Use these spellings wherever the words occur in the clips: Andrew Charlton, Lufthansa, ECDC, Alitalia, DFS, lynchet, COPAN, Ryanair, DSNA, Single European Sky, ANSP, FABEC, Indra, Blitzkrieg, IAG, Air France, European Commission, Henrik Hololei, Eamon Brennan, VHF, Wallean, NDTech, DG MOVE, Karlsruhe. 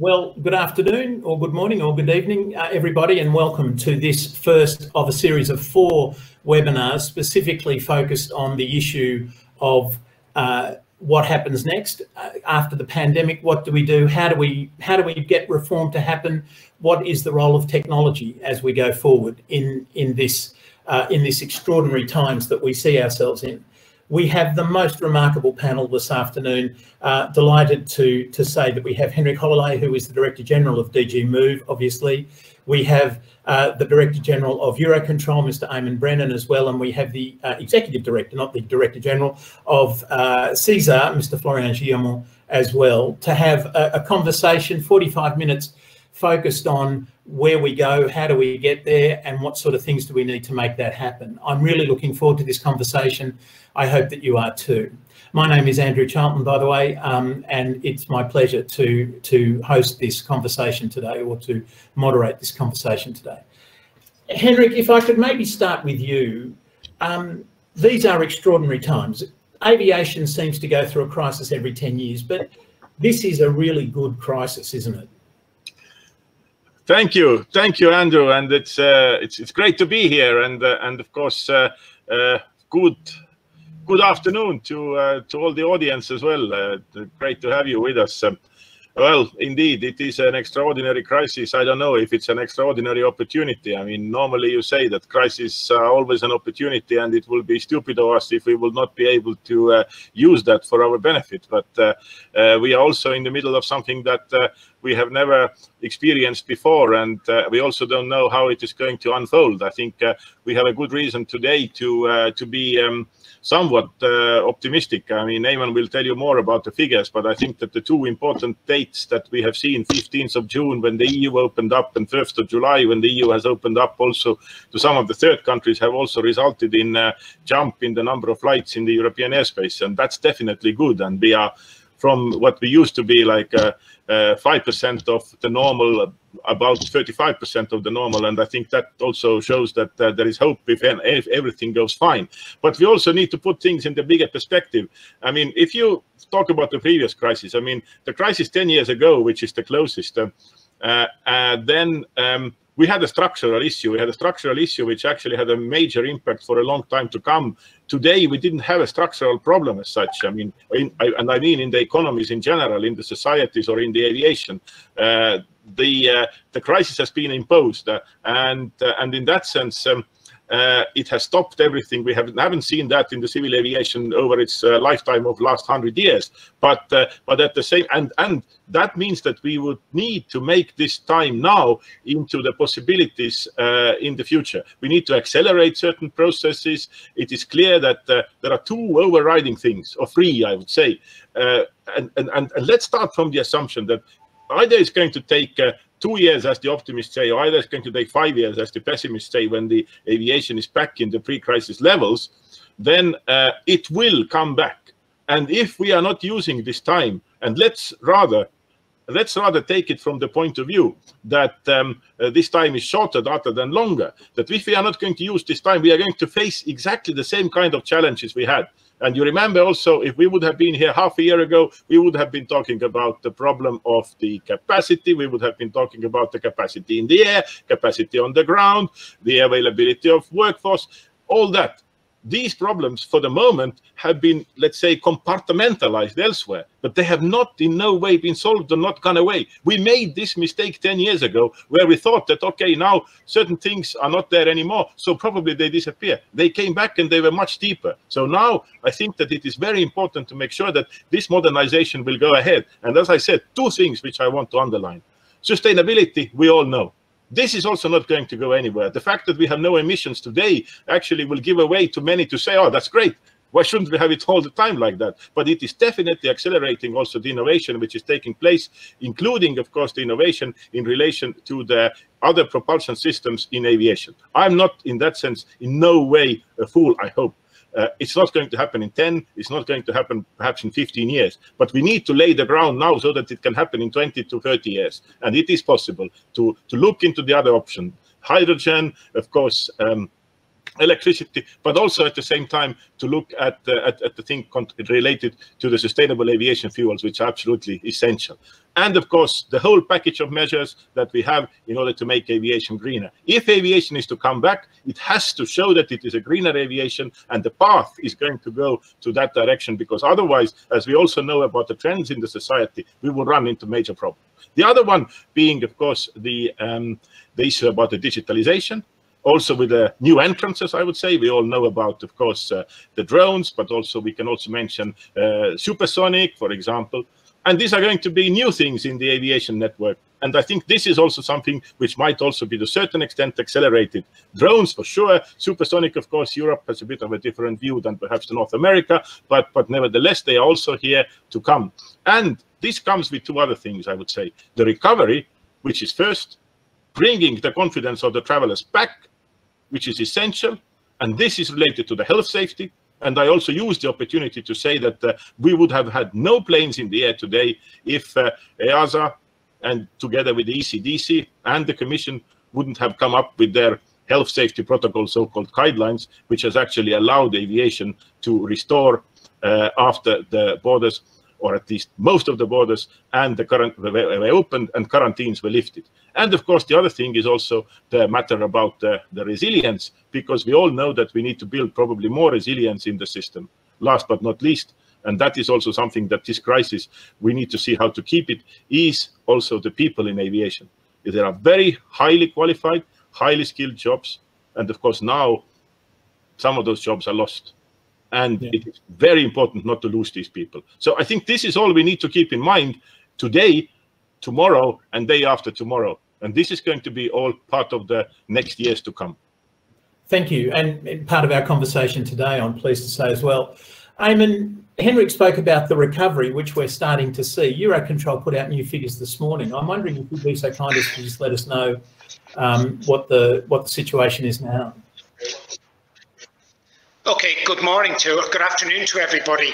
Well, good afternoon or good morning or good evening, everybody, and welcome to this first of a series of four webinars specifically focused on the issue of what happens next after the pandemic. What do we do? How do we get reform to happen? What is the role of technology as we go forward in this extraordinary times that we see ourselves in? We have the most remarkable panel this afternoon. Delighted to say that we have Henrik Hololei, who is the Director General of DG MOVE, obviously. We have the Director General of Eurocontrol, Mr. Eamon Brennan, as well, and we have the Executive Director, not the Director General, of SESAR, Mr. Florian Guillermo, as well, to have a conversation, 45 minutes, focused on where we go, how do we get there, and what sort of things do we need to make that happen. I'm really looking forward to this conversation. I hope that you are too. My name is Andrew Charlton, by the way, and it's my pleasure to host this conversation today, or to moderate this conversation today. Henrik, if I could maybe start with you. These are extraordinary times. Aviation seems to go through a crisis every 10 years, but this is a really good crisis, isn't it? Thank you, Andrew, and it's great to be here, and of course, good afternoon to all the audience as well. Great to have you with us. Well, indeed, it is an extraordinary crisis. I don't know if it's an extraordinary opportunity. I mean, normally you say that crises are always an opportunity, and it will be stupid of us if we will not be able to use that for our benefit. But we are also in the middle of something that we have never experienced before, and we also don't know how it is going to unfold. I think we have a good reason today to be somewhat optimistic. I mean, Eamon will tell you more about the figures, but I think that the two important dates that we have seen, 15th of June when the EU opened up, and 1st of July when the EU has opened up also to some of the third countries, have also resulted in a jump in the number of flights in the European airspace, and that's definitely good. And we are from what we used to be like 5% of the normal, about 35% of the normal, and I think that also shows that there is hope if everything goes fine. But we also need to put things in the bigger perspective. I mean, if you talk about the previous crisis, I mean, the crisis 10 years ago, which is the closest, we had a structural issue. We had a structural issue which actually had a major impact for a long time to come. Today, we didn't have a structural problem as such. I mean, I mean in the economies in general, in the societies, or in the aviation. The crisis has been imposed, and in that sense, it has stopped everything. We haven't seen that in the civil aviation over its lifetime of last 100 years. But at the same, and that means that we would need to make this time now into the possibilities in the future. We need to accelerate certain processes. It is clear that there are two overriding things, or three, I would say. And let's start from the assumption that either it's going to take 2 years, as the optimists say, or either it's going to take 5 years, as the pessimists say, when the aviation is back in the pre-crisis levels, then it will come back. And if we are not using this time, and let's rather take it from the point of view that this time is shorter rather than longer, that if we are not going to use this time, we are going to face exactly the same kind of challenges we had. And you remember also, if we would have been here half a year ago, we would have been talking about the problem of the capacity. We would have been talking about the capacity in the air, capacity on the ground, the availability of workforce, all that. These problems for the moment have been, let's say, compartmentalized elsewhere, but they have not in no way been solved or not gone away. We made this mistake 10 years ago where we thought that, okay, now certain things are not there anymore, so probably they disappear. They came back and they were much deeper. So now I think that it is very important to make sure that this modernization will go ahead. And as I said, two things which I want to underline. Sustainability, we all know. This is also not going to go anywhere. The fact that we have no emissions today actually will give away to many to say, oh, that's great. Why shouldn't we have it all the time like that? But it is definitely accelerating also the innovation which is taking place, including, of course, the innovation in relation to the other propulsion systems in aviation. I'm not, in that sense, in no way a fool, I hope. It's not going to happen in 10, it's not going to happen perhaps in 15 years, but we need to lay the ground now so that it can happen in 20 to 30 years. And it is possible to look into the other option. Hydrogen, of course, electricity, but also at the same time to look at the thing related to the sustainable aviation fuels, which are absolutely essential. And of course, the whole package of measures that we have in order to make aviation greener. If aviation is to come back, it has to show that it is a greener aviation, and the path is going to go to that direction, because otherwise, as we also know about the trends in the society, we will run into major problems. The other one being, of course, the issue about the digitalization. Also with the new entrances, I would say, we all know about, of course, the drones, but also we can also mention supersonic, for example. And these are going to be new things in the aviation network. And I think this is also something which might also be to a certain extent accelerated. Drones for sure, supersonic, of course, Europe has a bit of a different view than perhaps North America, but nevertheless, they are also here to come. And this comes with two other things, I would say. The recovery, which is first, bringing the confidence of the travelers back, which is essential. And this is related to the health safety. And I also used the opportunity to say that we would have had no planes in the air today if EASA, and together with the ECDC and the Commission, wouldn't have come up with their health safety protocol, so-called guidelines, which has actually allowed aviation to restore after the borders, or at least most of the borders, and the current were opened and quarantines were lifted. And of course, the other thing is also the matter about the resilience, because we all know that we need to build probably more resilience in the system, last but not least. And that is also something that this crisis, we need to see how to keep it, is also the people in aviation. There are very highly qualified, highly skilled jobs. And of course, now some of those jobs are lost. And yeah, it is very important not to lose these people. So I think this is all we need to keep in mind today, tomorrow, and day after tomorrow. And this is going to be all part of the next years to come. Thank you. And part of our conversation today, I'm pleased to say as well. Eamon, Henrik spoke about the recovery, which we're starting to see. Eurocontrol put out new figures this morning. I'm wondering if you'd be so kind as to just let us know what the situation is now. Okay, good afternoon to everybody.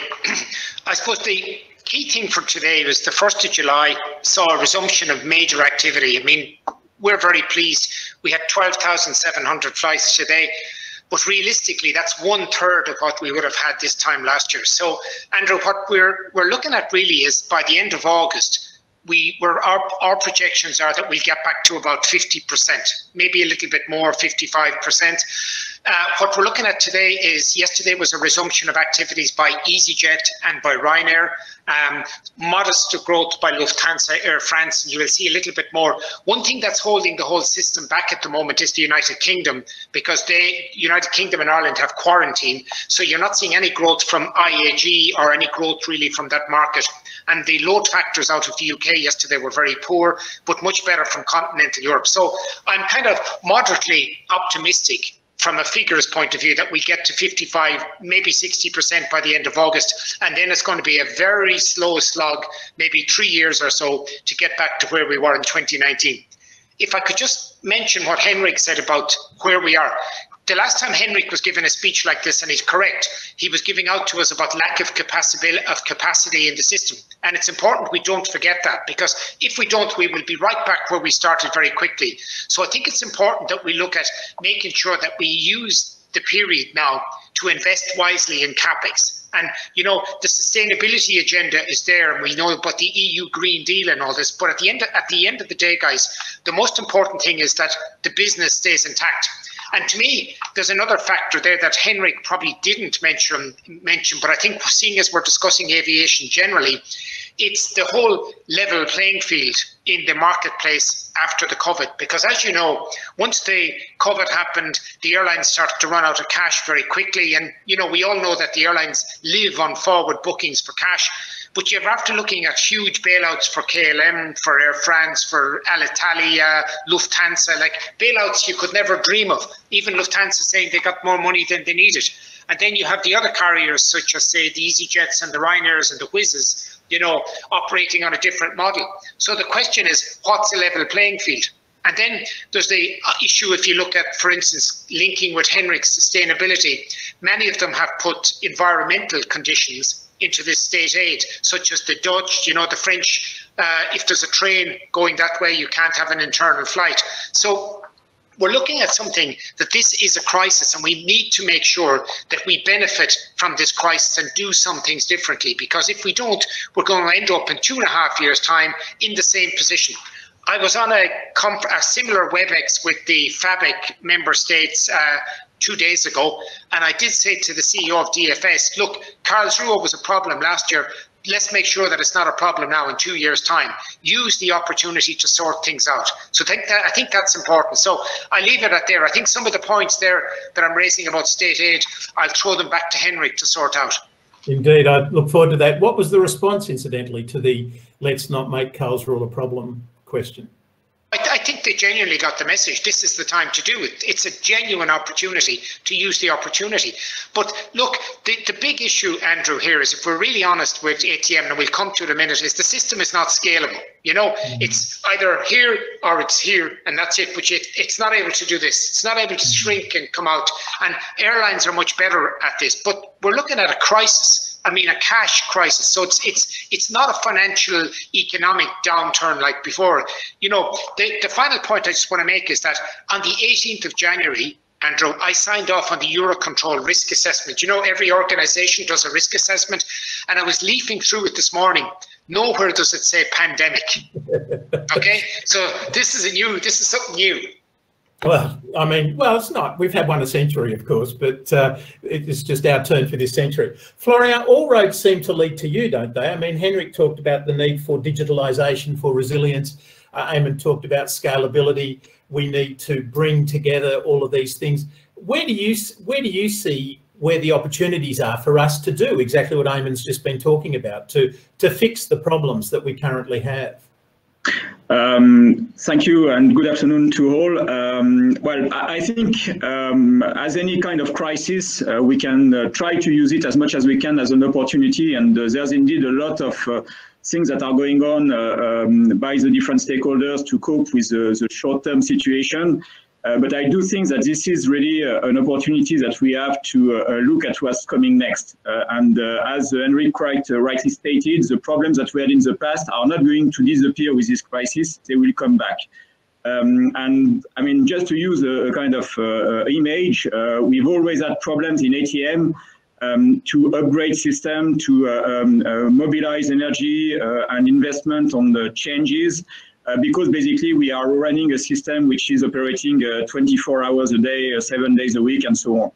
I suppose the key thing for today was the 1st of July saw a resumption of major activity. I mean, we're very pleased. We had 12,700 flights today, but realistically, that's 1/3 of what we would have had this time last year. So, Andrew, what we're looking at really is by the end of August, our projections are that we'll get back to about 50%, maybe a little bit more, 55%. What we're looking at today is yesterday was a resumption of activities by EasyJet and by Ryanair, modest growth by Lufthansa, Air France, and you will see a little bit more. One thing that's holding the whole system back at the moment is the United Kingdom, because United Kingdom and Ireland have quarantine, so you're not seeing any growth from IAG or any growth really from that market. And the load factors out of the UK yesterday were very poor, but much better from continental Europe. So I'm kind of moderately optimistic from a figures point of view that we get to 55, maybe 60% by the end of August. And then it's going to be a very slow slog, maybe 3 years or so, to get back to where we were in 2019. If I could just mention what Henrik said about where we are. The last time Henrik was giving a speech like this, and he's correct, he was giving out to us about lack of capacity in the system. And it's important we don't forget that, because if we don't, we will be right back where we started very quickly. So I think it's important that we look at making sure that we use the period now to invest wisely in CapEx. And, you know, the sustainability agenda is there, and we know about the EU Green Deal and all this. But at the end of the day, guys, the most important thing is that the business stays intact. And to me, there's another factor there that Henrik probably didn't mention, but I think seeing as we're discussing aviation generally, it's the whole level playing field in the marketplace after the COVID. Because as you know, once the COVID happened, the airlines started to run out of cash very quickly. And, you know, we all know that the airlines live on forward bookings for cash. But you're after looking at huge bailouts for KLM, for Air France, for Alitalia, Lufthansa, like bailouts you could never dream of. Even Lufthansa saying they got more money than they needed. And then you have the other carriers, such as, say, the EasyJets and the Ryanairs and the Wizzes, you know, operating on a different model. So the question is, what's the level playing field? And then there's the issue, if you look at, for instance, linking with Henrik's sustainability, many of them have put environmental conditions into this state aid, such as the Dutch, you know, the French, if there's a train going that way, you can't have an internal flight. So we're looking at something that this is a crisis, and we need to make sure that we benefit from this crisis and do some things differently, because if we don't, we're going to end up in 2.5 years' time in the same position. I was on a similar WebEx with the FABEC member states 2 days ago, and I did say to the CEO of DFS, look, Karlsruhe was a problem last year. Let's make sure that it's not a problem now in 2 years' time. Use the opportunity to sort things out. So I think that's important. So I leave it at there. I think some of the points there that I'm raising about state aid, I'll throw them back to Henrik to sort out. Indeed, I look forward to that. What was the response, incidentally, to the let's not make Karlsruhe a problem question? I think they genuinely got the message. This is the time to do it. It's a genuine opportunity to use the opportunity. But look, the big issue, Andrew, here is, if we're really honest with ATM, and we'll come to it in a minute, is the system is not scalable. You know, it's either here or it's here, and that's it. But it's not able to do this. It's not able to shrink and come out. And airlines are much better at this. But we're looking at a crisis. I mean, a cash crisis. So it's not a financial economic downturn like before. You know, the final point I just want to make is that on the 18th of January, Andrew, I signed off on the Eurocontrol risk assessment. You know, every organisation does a risk assessment, and I was leafing through it this morning. Nowhere does it say pandemic. Okay, so this is something new. Well, I mean, well, it's not. We've had one a century, of course, but it's just our turn for this century. Florian, all roads seem to lead to you, don't they? I mean, Henrik talked about the need for digitalisation, for resilience. Eamon talked about scalability. We need to bring together all of these things. Where do you see where the opportunities are for us to do exactly what Eamon's just been talking about, to fix the problems that we currently have? Thank you, and good afternoon to all. Well, I think as any kind of crisis, we can try to use it as much as we can as an opportunity, and there's indeed a lot of things that are going on by the different stakeholders to cope with the short-term situation. But I do think that this is really an opportunity that we have to look at what's coming next. And as Henrik rightly stated, the problems that we had in the past are not going to disappear with this crisis. They will come back. And I mean, just to use a kind of image, we've always had problems in ATM to upgrade system, to mobilize energy and investment on the changes. Because basically we are running a system which is operating 24 hours a day, 7 days a week, and so on.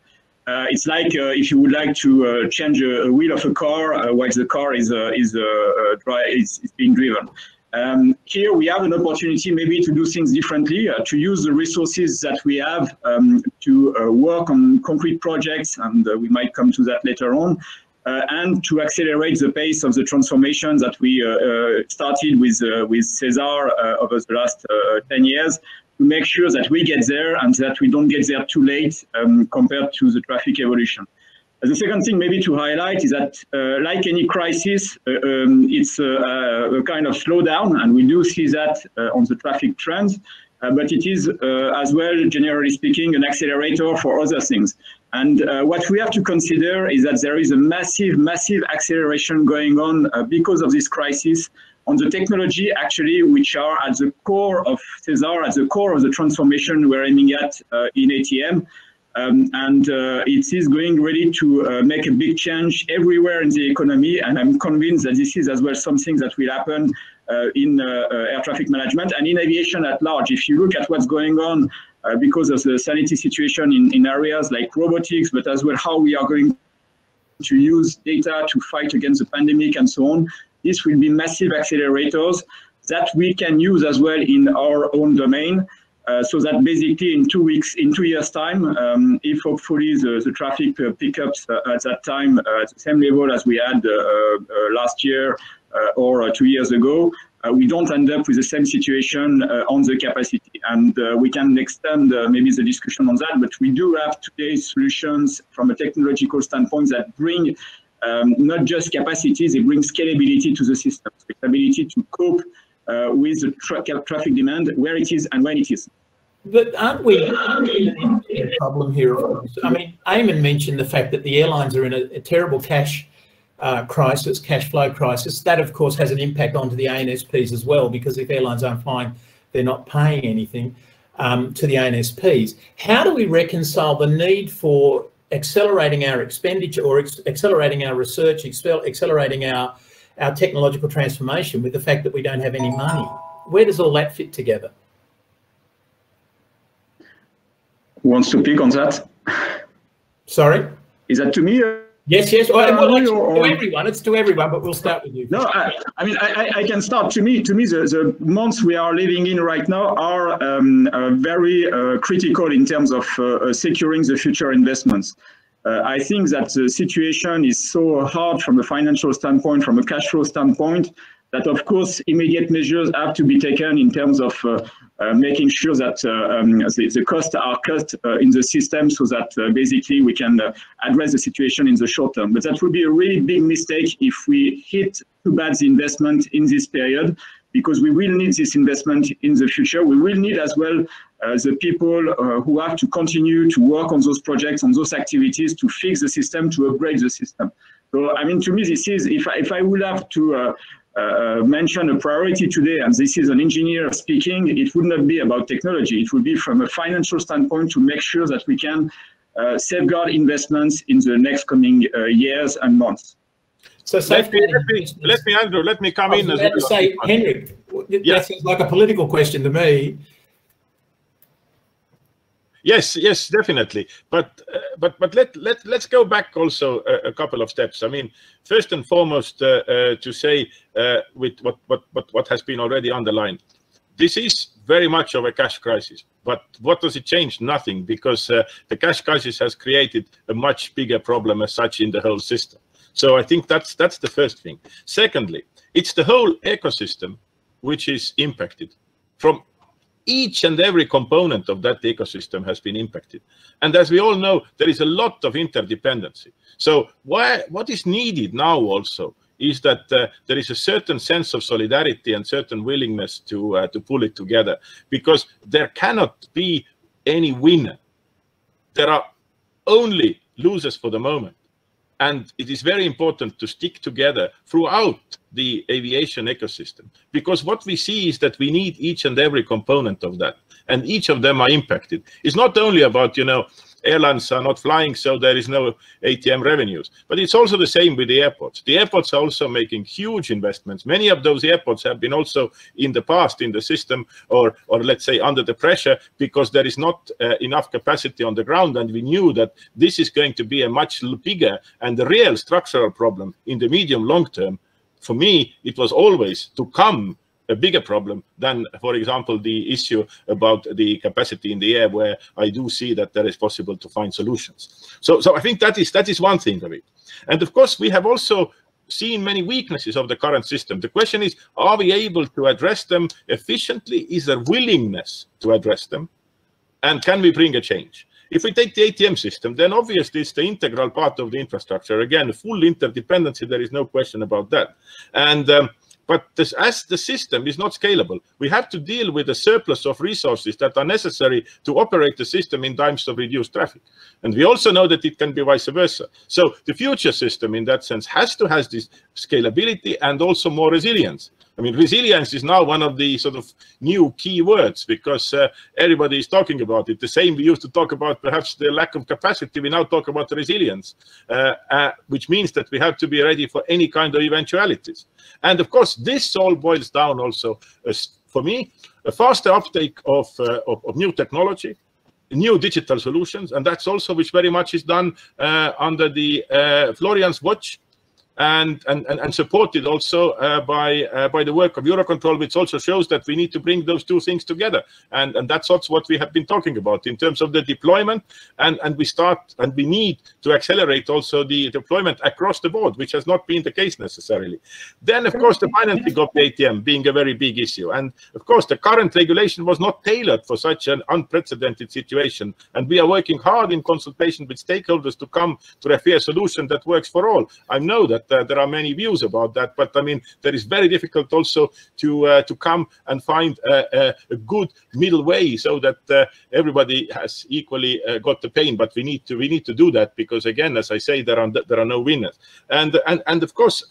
It's like if you would like to change a wheel of a car while the car is being driven. Here we have an opportunity maybe to do things differently, to use the resources that we have to work on concrete projects, and we might come to that later on. And to accelerate the pace of the transformation that we started with SESAR over the last 10 years, to make sure that we get there and that we don't get there too late compared to the traffic evolution. The second thing maybe to highlight is that like any crisis, it's a kind of slowdown, and we do see that on the traffic trends. But it is as well, generally speaking, an accelerator for other things. And what we have to consider is that there is a massive, massive acceleration going on because of this crisis on the technology, actually, which are at the core of SESAR, at the core of the transformation we're aiming at in ATM. And it is going really to make a big change everywhere in the economy. And I'm convinced that this is as well something that will happen in air traffic management and in aviation at large. If you look at what's going on because of the sanity situation in areas like robotics, but as well how we are going to use data to fight against the pandemic and so on, this will be massive accelerators that we can use as well in our own domain. So that basically in 2 years' time, if hopefully the traffic pickups at that time at the same level as we had last year or 2 years ago, we don't end up with the same situation on the capacity. And we can extend maybe the discussion on that, but we do have today solutions from a technological standpoint that bring not just capacity, they bring scalability to the system, ability to cope with the traffic demand, where it is and when it is. But aren't we in a problem here? I mean, Eamon mentioned the fact that the airlines are in a terrible cash crisis, cash flow crisis. That, of course, has an impact onto the ANSPs as well, because if airlines aren't flying, they're not paying anything. to the ANSPs. How do we reconcile the need for accelerating our expenditure or accelerating our research, accelerating our technological transformation with the fact that we don't have any money? Where does all that fit together? Who wants to pick on that? Sorry? Is that to me? Yes, yes. Well, actually, to everyone. It's to everyone, but we'll start with you. No, I mean, I can start. To me, the months we are living in right now are very critical in terms of securing the future investments. I think that the situation is so hard from a financial standpoint, from a cash flow standpoint, that of course immediate measures have to be taken in terms of making sure that the costs are cut in the system so that basically we can address the situation in the short term. But that would be a really big mistake if we hit too bad the investment in this period, because we will need this investment in the future. We will need as well the people who have to continue to work on those projects, on those activities, to fix the system, to upgrade the system. So I mean, to me, this is, if I would have to mention a priority today, and this is an engineer speaking, it would not be about technology. It would be from a financial standpoint to make sure that we can safeguard investments in the next coming years and months. So let me Andrew, let me come in. I was about to say, Henrik, that seems like a political question to me. Yes, yes, definitely. But let's go back also a couple of steps. I mean, first and foremost, to say with what has been already underlined, this is very much of a cash crisis. But what does it change? Nothing, because the cash crisis has created a much bigger problem as such in the whole system. So I think that's the first thing. Secondly, it's the whole ecosystem which is impacted. From each and every component of that ecosystem has been impacted. And as we all know, there is a lot of interdependency. So what is needed now also is that there is a certain sense of solidarity and certain willingness to pull it together, because there cannot be any winner. There are only losers for the moment. And it is very important to stick together throughout the aviation ecosystem, because what we see is that we need each and every component of that, and each of them are impacted. It's not only about, you know, airlines are not flying, so there is no ATM revenues, but it's also the same with the airports. The airports are also making huge investments. Many of those airports have been also in the past in the system, or let's say under the pressure, because there is not enough capacity on the ground, and we knew that this is going to be a much bigger and a real structural problem in the medium long term. For me, it was always to come a bigger problem than, for example, the issue about the capacity in the air, where I do see that there is possible to find solutions. So I think that is one thing of it. And of course, we have also seen many weaknesses of the current system. The question is, are we able to address them efficiently? Is there willingness to address them? And can we bring a change? If we take the ATM system, then obviously it's the integral part of the infrastructure. Again, full interdependency, there is no question about that. And but this, as the system is not scalable, we have to deal with the surplus of resources that are necessary to operate the system in times of reduced traffic. And we also know that it can be vice versa. So the future system in that sense has to have this scalability and also more resilience. I mean, resilience is now one of the sort of new key words, because everybody is talking about it. The same we used to talk about perhaps the lack of capacity, we now talk about resilience, which means that we have to be ready for any kind of eventualities. And of course, this all boils down also, for me, a faster uptake of new technology, new digital solutions, and that's also which very much is done under the Florian's watch. And supported also by the work of Eurocontrol, which also shows that we need to bring those two things together, and that's also what we have been talking about in terms of the deployment, and we start and we need to accelerate also the deployment across the board, which has not been the case necessarily. Then of course the financing of the ATM being a very big issue, and of course the current regulation was not tailored for such an unprecedented situation, and we are working hard in consultation with stakeholders to come to a fair solution that works for all. I know that there are many views about that, but I mean, that is very difficult also to come and find a good middle way so that everybody has equally got the pain. But we need to do that, because again, as I say, there are no winners. And of course,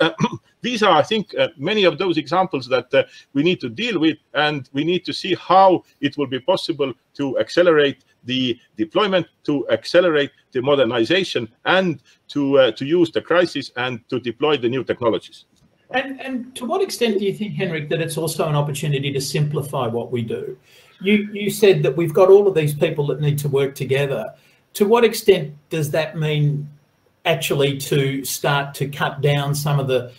these are, I think, many of those examples that we need to deal with, and we need to see how it will be possible to accelerate the deployment, to accelerate the modernization, and to use the crisis and to deploy the new technologies. And to what extent do you think, Henrik, that it's also an opportunity to simplify what we do? You said that we've got all of these people that need to work together. To what extent does that mean actually to start to cut down some of the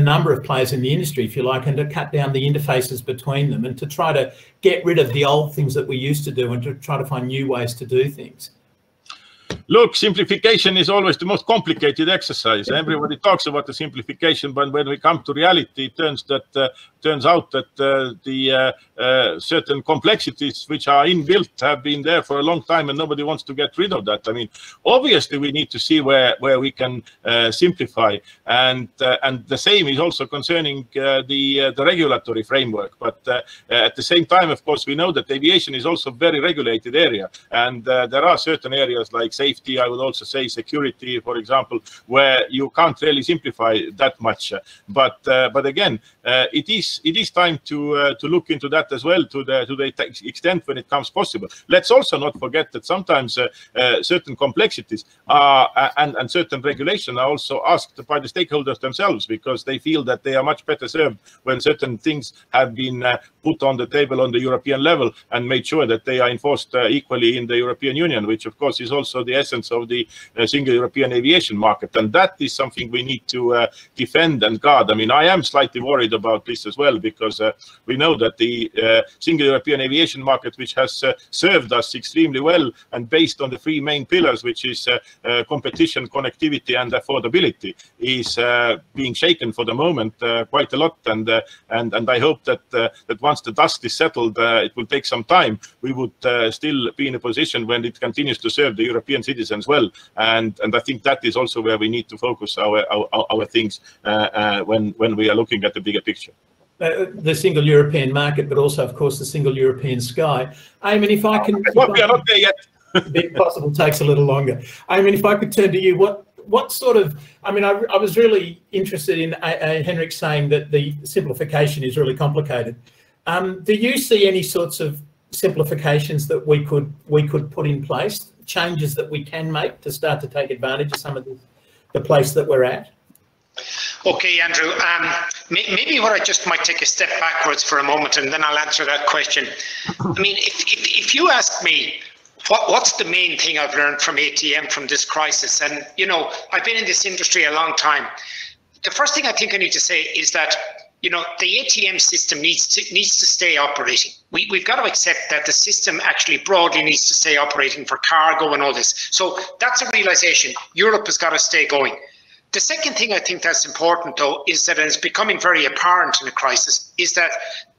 number of players in the industry, if you like, and to cut down the interfaces between them, and to try to get rid of the old things that we used to do and to try to find new ways to do things? Look, simplification is always the most complicated exercise. Everybody talks about the simplification, but when we come to reality, it turns out that certain complexities which are inbuilt have been there for a long time, and nobody wants to get rid of that. I mean, obviously, we need to see where we can simplify, and the same is also concerning the regulatory framework. But at the same time, of course, we know that aviation is also a very regulated area, and there are certain areas like safety, I would also say security, for example, where you can't really simplify that much. But again, it is time to look into that as well, to the extent when it comes possible. Let's also not forget that sometimes certain complexities are, and certain regulation are also asked by the stakeholders themselves, because they feel that they are much better served when certain things have been put on the table on the European level and made sure that they are enforced equally in the European Union, which of course is also the essence of the single European aviation market. And that is something we need to defend and guard. I mean, I am slightly worried about this as well, because we know that the single European aviation market, which has served us extremely well and based on the three main pillars, which is competition, connectivity and affordability, is being shaken for the moment quite a lot. And I hope that that once the dust is settled, it will take some time, we would still be in a position when it continues to serve the European citizens well, and I think that is also where we need to focus our things when we are looking at the bigger picture. The single European market, but also, of course, the single European sky. I mean, if I can, well, we are not there yet. If possible, takes a little longer. I mean, if I could turn to you, what sort of? I mean, I was really interested in Henrik saying that the simplification is really complicated. Do you see any sorts of simplifications that we could put in place, changes that we can make to start to take advantage of some of the place that we're at? Okay, Andrew. Maybe what I just might take a step backwards for a moment, and then I'll answer that question. I mean, if you ask me, what's the main thing I've learned from ATM from this crisis? And, you know, I've been in this industry a long time. The first thing I think I need to say is that, you know, the ATM system needs to stay operating. We've got to accept that the system actually broadly needs to stay operating for cargo and all this. So that's a realization. Europe has got to stay going. The second thing I think that's important, though, is that it's becoming very apparent in the crisis, is that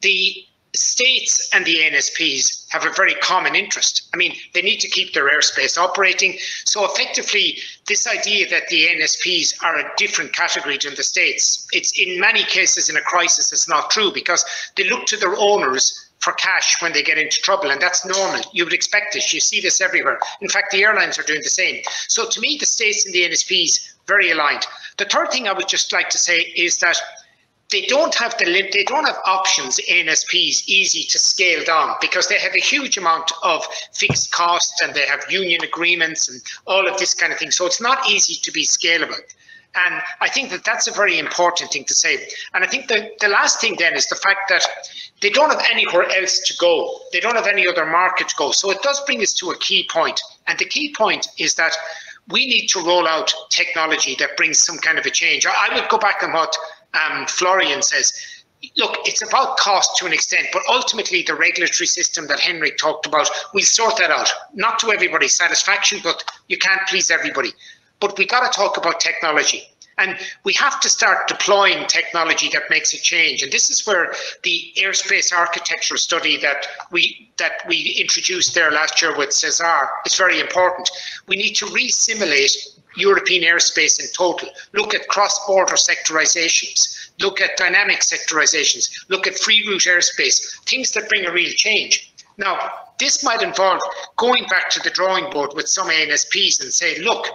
the states and the ANSPs have a very common interest. I mean, they need to keep their airspace operating. So effectively, this idea that the ANSPs are a different category than the states, it's in many cases in a crisis, it's not true, because they look to their owners for cash when they get into trouble, and that's normal. You would expect this. You see this everywhere. In fact, the airlines are doing the same. So to me, the states and the ANSPs, very aligned. The third thing I would just like to say is that They don't have options, ANSPs, easy to scale down, because they have a huge amount of fixed costs and they have union agreements and all of this kind of thing. So it's not easy to be scalable. And I think that that's a very important thing to say. And I think the last thing then is the fact that they don't have anywhere else to go. They don't have any other market to go. So it does bring us to a key point. And the key point is that we need to roll out technology that brings some kind of a change. I would go back on what Florian says. Look, it's about cost to an extent, but ultimately the regulatory system that Henrik talked about, we'll sort that out. Not to everybody's satisfaction, but you can't please everybody. But we got to talk about technology. And we have to start deploying technology that makes a change. And this is where the airspace architecture study that we introduced there last year with SESAR is very important. We need to re-simulate European airspace in total, look at cross-border sectorizations, look at dynamic sectorizations, look at free route airspace, things that bring a real change. Now, this might involve going back to the drawing board with some ANSPs and say, look,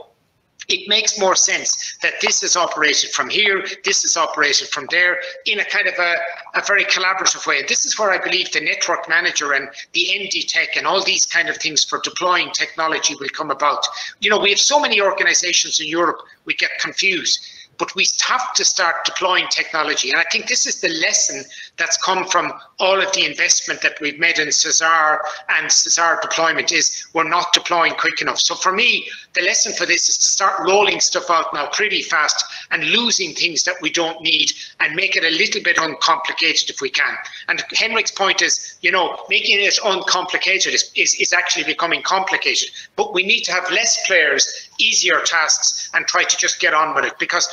it makes more sense that this is operated from here, this is operated from there, in a kind of a very collaborative way. And this is where I believe the network manager and the NDTech and all these kind of things for deploying technology will come about. You know, we have so many organizations in Europe, we get confused, but we have to start deploying technology. And I think this is the lesson that's come from all of the investment that we've made in SESAR and SESAR deployment, is we're not deploying quick enough. So for me, the lesson for this is to start rolling stuff out now pretty fast and losing things that we don't need and make it a little bit uncomplicated if we can. And Henrik's point is, you know, making it uncomplicated is actually becoming complicated, but we need to have less players, easier tasks, and try to just get on with it. Because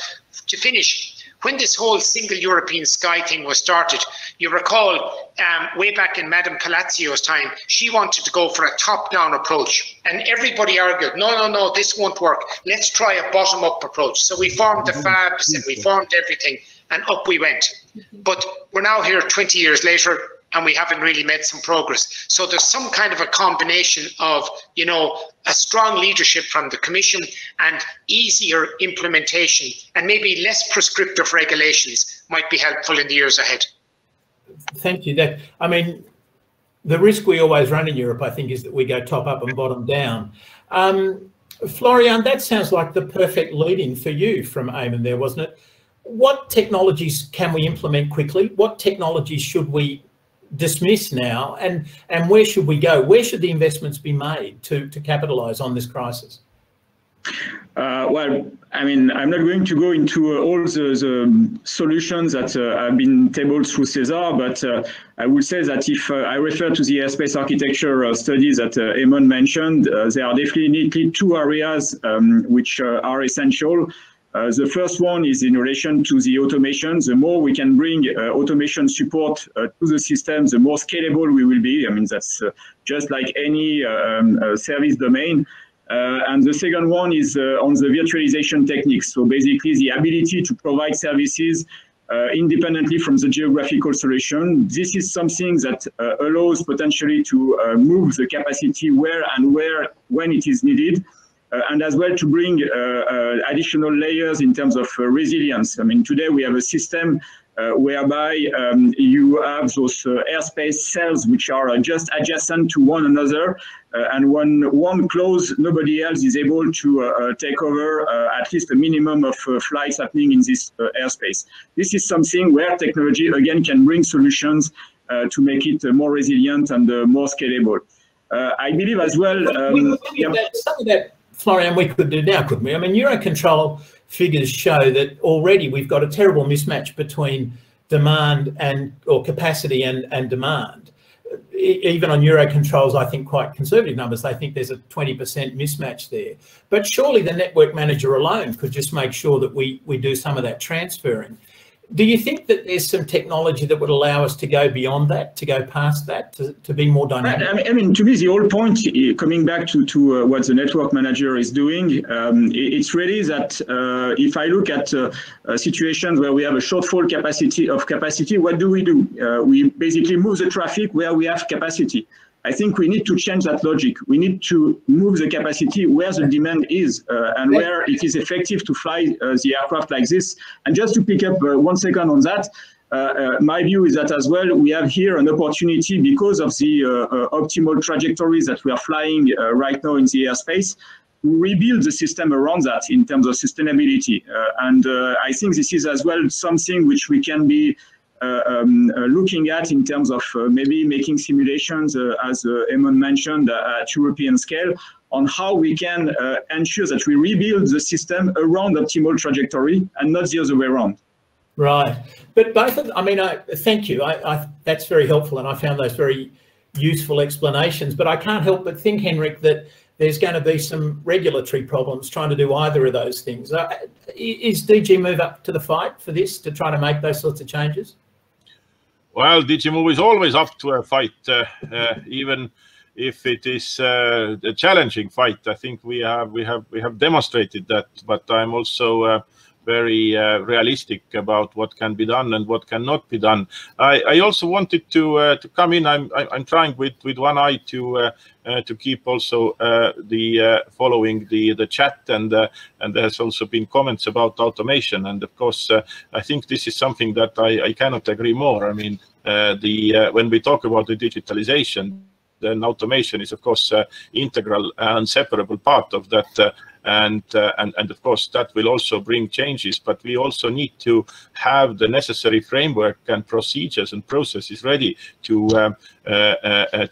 to finish, when this whole Single European Sky thing was started, you recall way back in Madame Palazzo's time, she wanted to go for a top-down approach. And everybody argued, no, no, no, this won't work. Let's try a bottom-up approach. So we formed the FABs and we formed everything, and up we went. But we're now here 20 years later, and we haven't really made some progress. So there's some kind of a combination of, you know, a strong leadership from the Commission and easier implementation, and maybe less prescriptive regulations might be helpful in the years ahead. Thank you. That, I mean, the risk we always run in Europe, I think, is that we go top up and bottom down. Florian, that sounds like the perfect lead-in for you from Eamon there, wasn't it? What technologies can we implement quickly? What technologies should we dismiss now, and where should we go? Where should the investments be made to capitalise on this crisis? Well, I mean, I'm not going to go into all the solutions that have been tabled through SESAR, but I would say that if I refer to the airspace architecture studies that Eamon mentioned, there are definitely two areas which are essential. The first one is in relation to the automation. The more we can bring automation support to the system, the more scalable we will be. I mean, that's just like any service domain. And the second one is on the virtualization techniques. So basically the ability to provide services independently from the geographical solution. This is something that allows potentially to move the capacity where and when it is needed. And as well to bring additional layers in terms of resilience. I mean, today we have a system whereby you have those airspace cells which are just adjacent to one another, and when one closes, nobody else is able to take over at least a minimum of flights happening in this airspace. This is something where technology, again, can bring solutions to make it more resilient and more scalable. I believe as well... Florian, we could do now, couldn't we? I mean, Eurocontrol figures show that already we've got a terrible mismatch between demand or capacity and demand. Even on Eurocontrol's, I think, quite conservative numbers, they think there's a 20% mismatch there. But surely the network manager alone could just make sure that we do some of that transferring. Do you think that there's some technology that would allow us to go beyond that, to go past that, to be more dynamic? I mean, to me, the whole point, coming back to what the network manager is doing, it's really that if I look at situations where we have a shortfall of capacity, what do? We basically move the traffic where we have capacity. I think we need to change that logic. We need to move the capacity where the demand is and where it is effective to fly the aircraft like this. And just to pick up 1 second on that, my view is that as well, we have here an opportunity because of the optimal trajectories that we are flying right now in the airspace. Rebuild the system around that in terms of sustainability. And I think this is as well something which we can be looking at in terms of maybe making simulations, as Eamon mentioned, at European scale, on how we can ensure that we rebuild the system around optimal trajectory and not the other way around. Right. But both of them, I mean, thank you. That's very helpful, and I found those very useful explanations. But I can't help but think, Henrik, that there's going to be some regulatory problems trying to do either of those things. Is DG MOVE up to the fight for this, to try to make those sorts of changes? Well, DG MOVE is always up to a fight, even if it is a challenging fight. I think we have demonstrated that, but I'm also very realistic about what can be done and what cannot be done. I also wanted to come in. I'm trying with one eye to keep also following the chat, and there's also been comments about automation, and of course I think this is something that I cannot agree more. I mean, when we talk about the digitalization, then automation is of course integral and separable part of that. And of course that will also bring changes, but we also need to have the necessary framework and procedures and processes ready to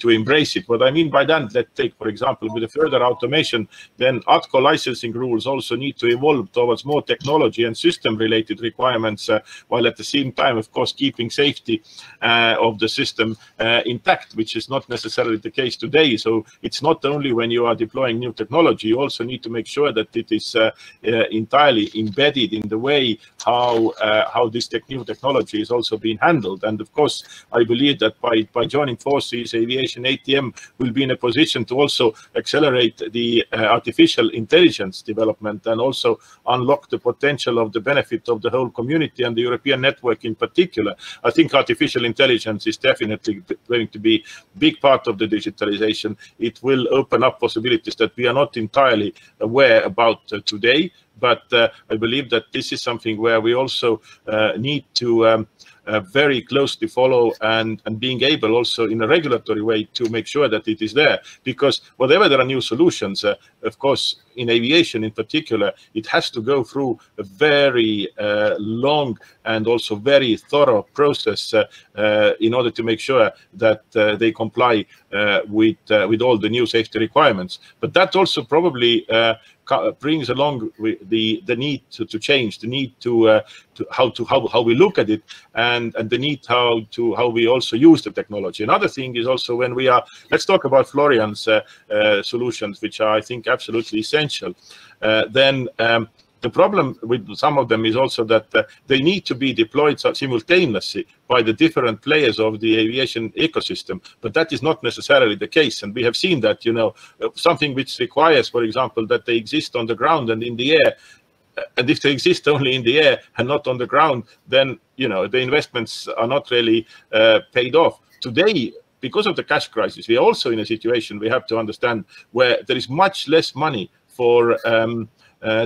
embrace it. What I mean by that, let's take for example with the further automation, then ATCO licensing rules also need to evolve towards more technology and system related requirements, while at the same time of course keeping safety of the system intact, which is not necessarily the case today. So it's not only when you are deploying new technology, you also need to make sure that it is entirely embedded in the way how this new technology is also being handled. And of course, I believe that by joining forces, aviation ATM will be in a position to also accelerate the artificial intelligence development and also unlock the potential of the benefit of the whole community and the European network in particular. I think artificial intelligence is definitely going to be a big part of the digitalization. It will open up possibilities that we are not entirely aware about today, but I believe that this is something where we also need to very closely follow and being able also in a regulatory way to make sure that it is there, because whatever there are new solutions, of course in aviation in particular, it has to go through a very long and also very thorough process in order to make sure that they comply with all the new safety requirements. But that also probably brings along the need to change, the need to how we look at it, and the need how we also use the technology. Another thing is also when we are, let's talk about Florian's solutions, which are I think absolutely essential. The problem with some of them is also that they need to be deployed simultaneously by the different players of the aviation ecosystem, but that is not necessarily the case. And we have seen that, you know, something which requires, for example, that they exist on the ground and in the air. And if they exist only in the air and not on the ground, then, you know, the investments are not really paid off. Today, because of the cash crisis, we are also in a situation we have to understand where there is much less money for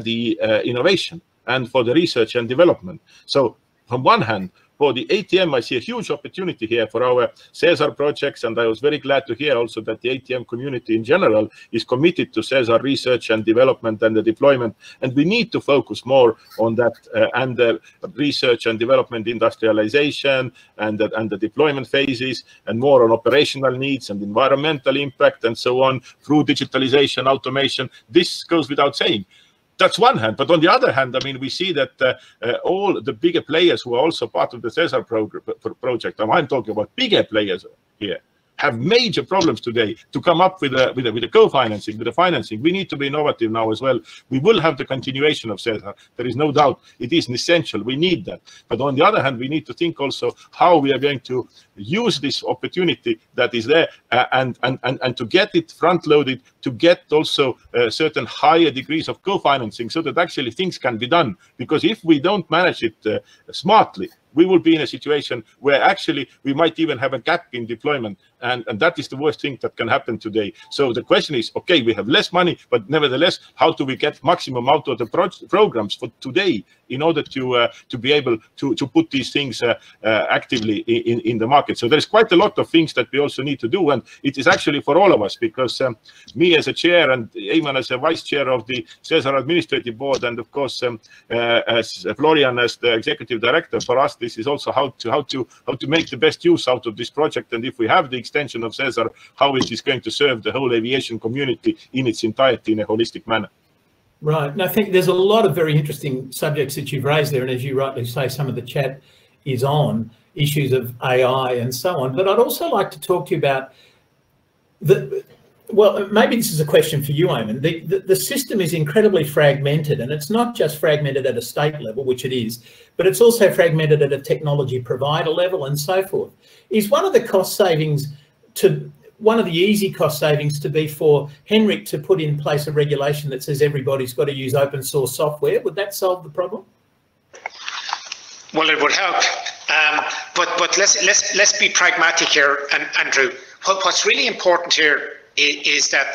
the innovation and for the research and development. So on one hand, for the ATM, I see a huge opportunity here for our SESAR projects, and I was very glad to hear also that the ATM community in general is committed to SESAR research and development and the deployment, and we need to focus more on that and the research and development industrialization and the deployment phases, and more on operational needs and environmental impact and so on through digitalization, automation. This goes without saying. That's one hand, but on the other hand, I mean, we see that all the bigger players who are also part of the SESAR project, and I'm talking about bigger players here, have major problems today to come up with a co-financing, with the financing. We need to be innovative now as well. We will have the continuation of SESAR. There is no doubt. It is essential. We need that. But on the other hand, we need to think also how we are going to use this opportunity that is there and to get it front-loaded, to get also certain higher degrees of co-financing so that actually things can be done. Because if we don't manage it smartly, we will be in a situation where actually we might even have a gap in deployment, and that is the worst thing that can happen today. So the question is, okay, we have less money, but nevertheless, how do we get maximum out of the programs for today in order to be able to put these things actively in the market? So there's quite a lot of things that we also need to do, and it is actually for all of us, because me as a chair and Eamon as a vice chair of the SESAR administrative board, and of course as Florian as the executive director, for us this is also how to make the best use out of this project, and if we have the extension of SESAR, how it is going to serve the whole aviation community in its entirety in a holistic manner. Right, and I think there's a lot of very interesting subjects that you've raised there, and as you rightly say, some of the chat is on issues of AI and so on. But I'd also like to talk to you about the, well, maybe this is a question for you, Eamon. The system is incredibly fragmented, and it's not just fragmented at a state level, which it is, but it's also fragmented at a technology provider level and so forth. Is one of the cost savings to one of the easy cost savings to be for Henrik to put in place a regulation that says everybody's got to use open source software. Would that solve the problem? Well, it would help, but let's be pragmatic here, Andrew. What's really important here is that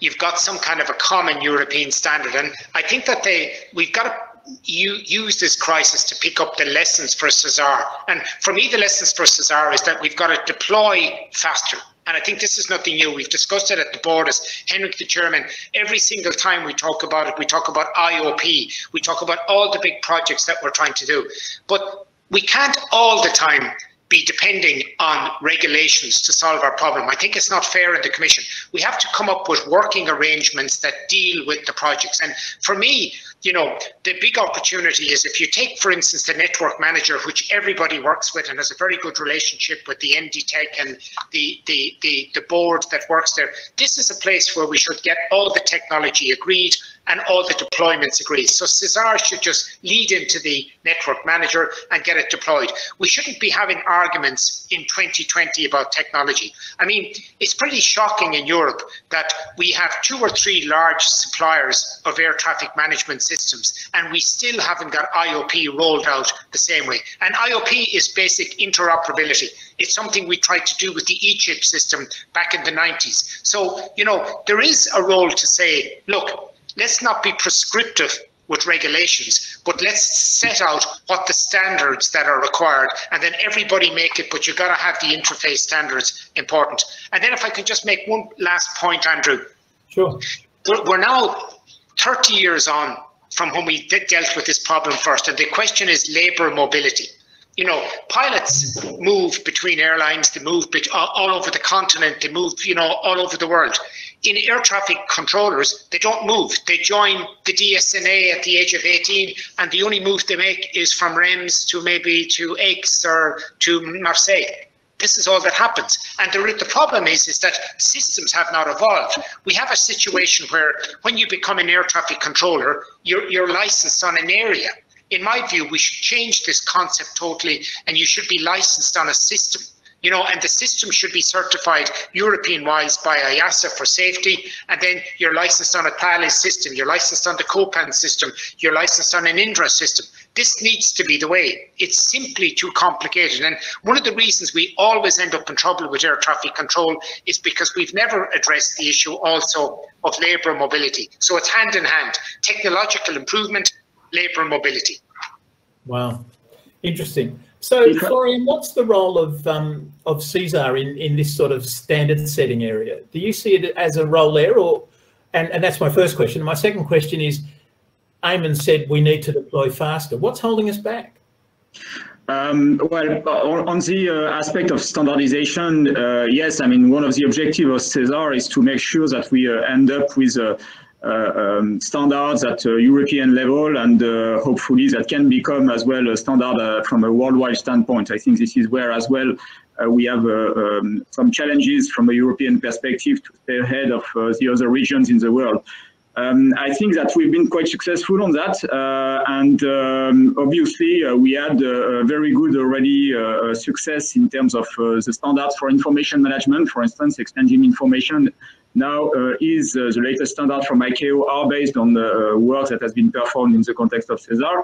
you've got some kind of a common European standard, and I think that we've got to use this crisis to pick up the lessons for SESAR. And for me, the lessons for SESAR is that we've got to deploy faster. And I think this is nothing new. We've discussed it at the board, as Henrik, the chairman. Every single time we talk about it, we talk about IOP. We talk about all the big projects that we're trying to do. But we can't all the time be depending on regulations to solve our problem. I think it's not fair in the Commission. We have to come up with working arrangements that deal with the projects. And for me, you know, the big opportunity is if you take, for instance, the network manager, which everybody works with and has a very good relationship with the NDTech and the board that works there. This is a place where we should get all the technology agreed and all the deployments agreed. So SESAR should just lead into the network manager and get it deployed. We shouldn't be having arguments in 2020 about technology. I mean, it's pretty shocking in Europe that we have 2 or 3 large suppliers of air traffic management systems, and we still haven't got IOP rolled out the same way. And IOP is basic interoperability. It's something we tried to do with the e-chip system back in the 90s. So, you know, there is a role to say, look, let's not be prescriptive with regulations, but let's set out what the standards that are required, and then everybody make it, but you've got to have the interface standards important. And then if I could just make one last point, Andrew. Sure. We're now 30 years on from when we dealt with this problem first, and the question is labour mobility. You know, pilots move between airlines, they move all over the continent, they move, you know, all over the world. In air traffic controllers, they don't move. They join the DSNA at the age of 18, and the only move they make is from Reims to maybe to Aix or to Marseille. This is all that happens. And the problem is that systems have not evolved. We have a situation where when you become an air traffic controller, you're licensed on an area. In my view, we should change this concept totally, and you should be licensed on a system, you know, and the system should be certified European-wise by EASA for safety, and then you're licensed on a PALIS system, you're licensed on the COPAN system, you're licensed on an Indra system. This needs to be the way. It's simply too complicated, and one of the reasons we always end up in trouble with air traffic control is because we've never addressed the issue also of labour mobility. So it's hand in hand, technological improvement, labour mobility. Wow, interesting. So, Florian, what's the role of SESAR in this sort of standard setting area? Do you see it as a role there, or? And that's my first question. My second question is, Eamon said we need to deploy faster. What's holding us back? Well, on the aspect of standardisation, yes, I mean, one of the objectives of SESAR is to make sure that we end up with standards at European level, and hopefully that can become as well a standard from a worldwide standpoint. I think this is where as well we have some challenges from a European perspective to stay ahead of the other regions in the world. I think that we've been quite successful on that, and obviously we had a very good already success in terms of the standards for information management, for instance, exchanging information. Now is the latest standard from ICAO are based on the work that has been performed in the context of SESAR.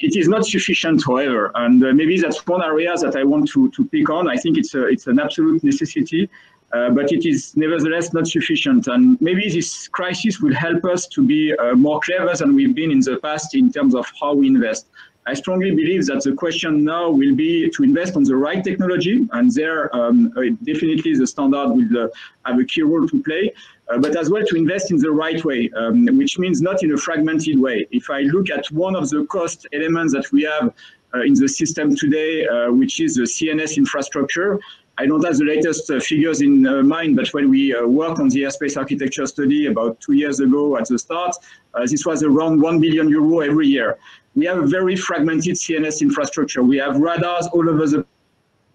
It is not sufficient, however, and maybe that's one area that I want to pick on. I think it's an absolute necessity, but it is nevertheless not sufficient. And maybe this crisis will help us to be more clever than we've been in the past in terms of how we invest. I strongly believe that the question now will be to invest on the right technology, and there definitely the standard will have a key role to play, but as well to invest in the right way, which means not in a fragmented way. If I look at one of the cost elements that we have in the system today, which is the CNS infrastructure, I don't have the latest figures in mind, but when we worked on the airspace architecture study about 2 years ago at the start, this was around €1 billion every year. We have a very fragmented CNS infrastructure. We have radars all over the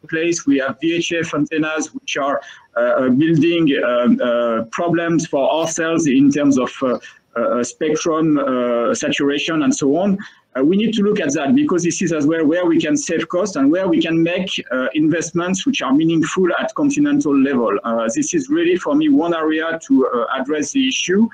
place. We have VHF antennas, which are building problems for ourselves in terms of spectrum saturation and so on. We need to look at that, because this is as well where we can save costs and where we can make investments which are meaningful at continental level. This is really, for me, one area to address the issue.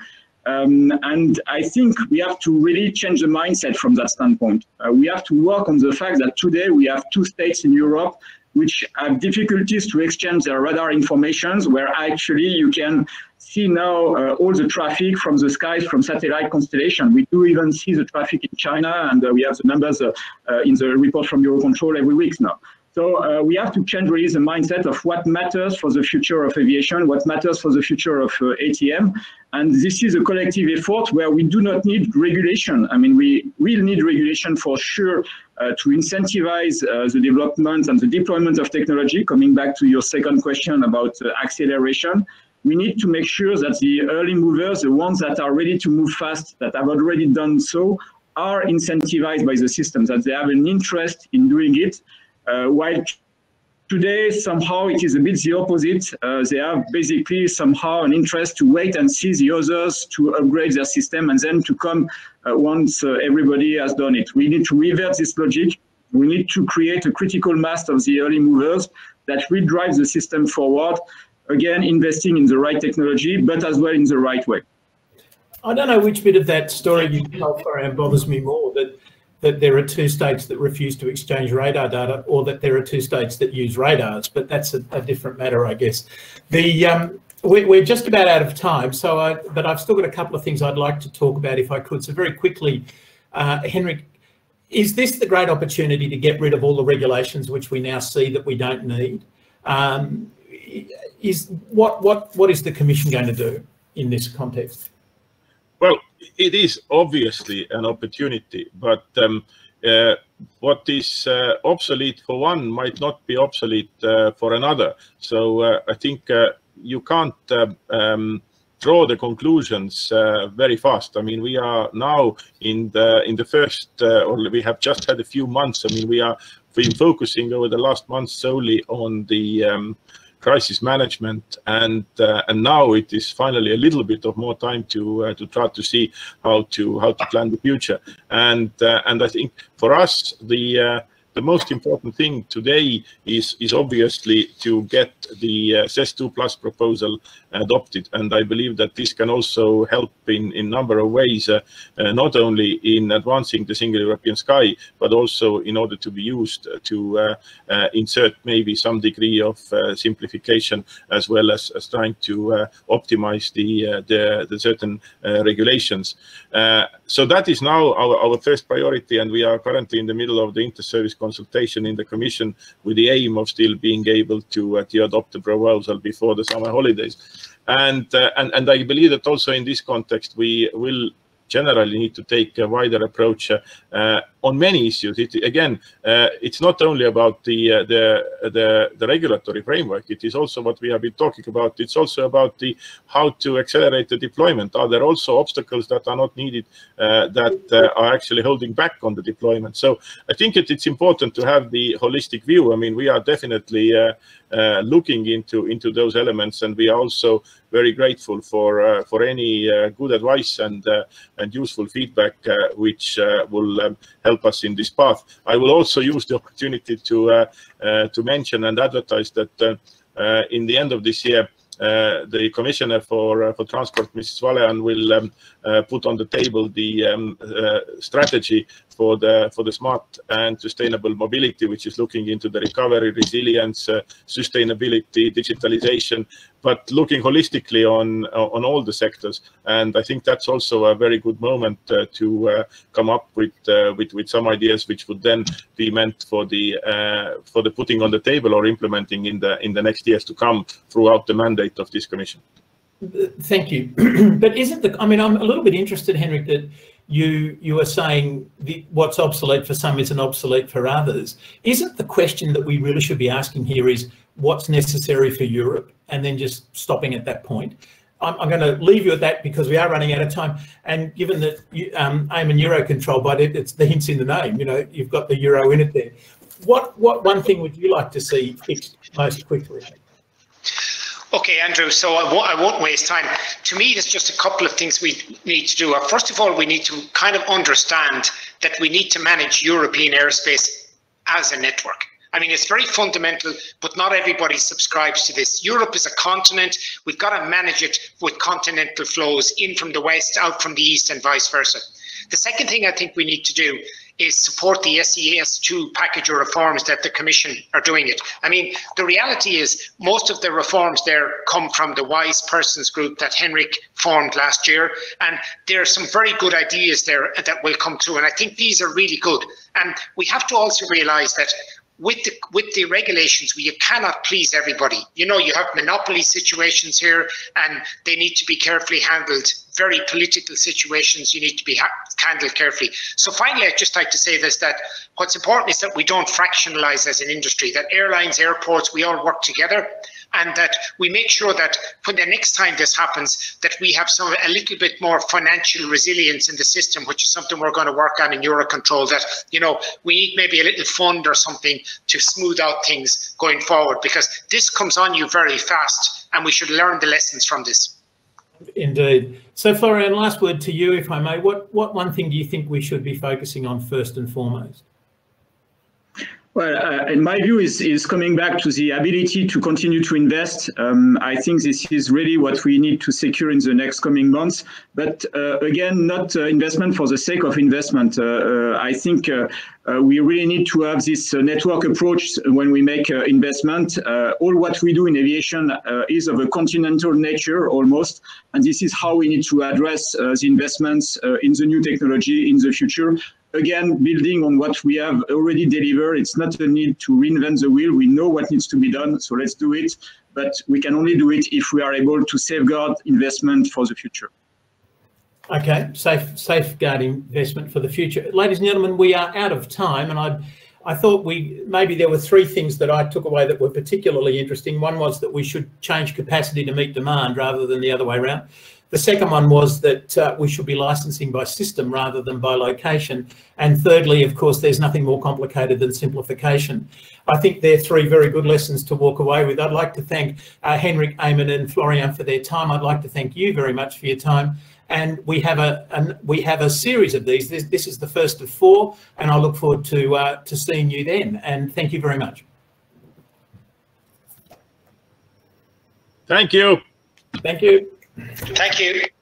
And I think we have to really change the mindset from that standpoint. We have to work on the fact that today we have two states in Europe which have difficulties to exchange their radar informations, where actually you can see now all the traffic from the skies, from satellite constellation. We do even see the traffic in China, and we have the numbers in the report from Eurocontrol every week now. So we have to change really the mindset of what matters for the future of aviation, what matters for the future of ATM. And this is a collective effort where we do not need regulation. I mean, we will need regulation for sure to incentivize the development and the deployment of technology. Coming back to your second question about acceleration, we need to make sure that the early movers, the ones that are ready to move fast, that have already done so, are incentivized by the system, that they have an interest in doing it. While today, somehow, it is a bit the opposite. They have basically somehow an interest to wait and see the others to upgrade their system and then to come once everybody has done it. We need to revert this logic. We need to create a critical mass of the early movers that will drive the system forward, again, investing in the right technology, but as well in the right way. I don't know which bit of that story you tell, Florian, bothers me more, that there are two states that refuse to exchange radar data, or that there are two states that use radars, but that's a different matter, I guess. We're just about out of time, so but I've still got a couple of things I'd like to talk about if I could. So very quickly, Henrik, is this the great opportunity to get rid of all the regulations which we now see that we don't need? What is the Commission going to do in this context? Well, it is obviously an opportunity, but what is obsolete for one might not be obsolete for another. So I think you can't draw the conclusions very fast. I mean, we are now in the first, or we have just had a few months. I mean, we are been focusing over the last month solely on the crisis management, and now it is finally a little bit of more time to try to see how to plan the future. And I think for us the most important thing today is obviously to get the CES2+ proposal adopted, and I believe that this can also help in number of ways, not only in advancing the Single European Sky, but also in order to be used to insert maybe some degree of simplification, as well as trying to optimize the certain regulations. So that is now our first priority, and we are currently in the middle of the inter-service consultation in the Commission, with the aim of still being able to adopt the proposal before the summer holidays. And I believe that also in this context we will generally need to take a wider approach on many issues. It's not only about the regulatory framework. It is also what we have been talking about. It's also about how to accelerate the deployment. Are there also obstacles that are not needed, that are actually holding back on the deployment? So I think it's important to have the holistic view. I mean, we are definitely looking into those elements, and we are also very grateful for any good advice and useful feedback which will help us in this path. I will also use the opportunity to mention and advertise that in the end of this year, the Commissioner for Transport, Mrs. Wallean, will put on the table the strategy for the smart and sustainable mobility, which is looking into the recovery, resilience, sustainability, digitalization, but looking holistically on all the sectors. And I think that's also a very good moment to come up with some ideas which would then be meant for the putting on the table or implementing in the next years to come throughout the mandate of this Commission. Thank you. But isn't the, I mean, I'm a little bit interested, Henrik, that you are saying what's obsolete for some isn't obsolete for others. Isn't the question that we really should be asking here is what's necessary for Europe, and then just stopping at that point? I'm going to leave you at that because we are running out of time. And given that Eamon Eurocontrol, but it's the hints in the name, you know, you've got the euro in it there. What one thing would you like to see fixed most quickly? Okay, Andrew, so I won't waste time. To me, there's just a couple of things we need to do. First of all, we need to kind of understand that we need to manage European airspace as a network. I mean, it's very fundamental, but not everybody subscribes to this. Europe is a continent. We've got to manage it with continental flows in from the west, out from the east, and vice versa. The second thing I think we need to do is support the SES2 package of reforms that the Commission are doing it. I mean, the reality is most of the reforms there come from the Wise Persons Group that Henrik formed last year, and there are some very good ideas there that will come through, and I think these are really good. And we have to also realise that with the regulations, you cannot please everybody. You know, you have monopoly situations here, and they need to be carefully handled. Very political situations, you need to be handled carefully. So finally, I'd just like to say this, that what's important is that we don't fractionalize as an industry, that airlines, airports, we all work together, and that we make sure that when the next time this happens, that we have a little bit more financial resilience in the system, which is something we're going to work on in Eurocontrol, that, you know, we need maybe a little fund or something to smooth out things going forward, because this comes on you very fast, and we should learn the lessons from this. Indeed. So, Florian, last word to you, if I may. What one thing do you think we should be focusing on first and foremost? Well, in my view, is coming back to the ability to continue to invest. I think this is really what we need to secure in the next coming months. But again, not investment for the sake of investment. I think we really need to have this network approach when we make investment. All what we do in aviation is of a continental nature almost. And this is how we need to address the investments in the new technology in the future. Again, building on what we have already delivered, it's not a need to reinvent the wheel. We know what needs to be done, so let's do it. But we can only do it if we are able to safeguard investment for the future. Okay, safeguard investment for the future. Ladies and gentlemen, we are out of time, and I thought maybe there were three things that I took away that were particularly interesting. One was that we should change capacity to meet demand rather than the other way around. The second one was that we should be licensing by system rather than by location. And thirdly, of course, there's nothing more complicated than simplification. I think they're three very good lessons to walk away with. I'd like to thank Henrik, Eamon and Florian for their time. I'd like to thank you very much for your time. And we have a series of these. This is the first of four, and I look forward to seeing you then. And thank you very much. Thank you. Thank you. Thank you.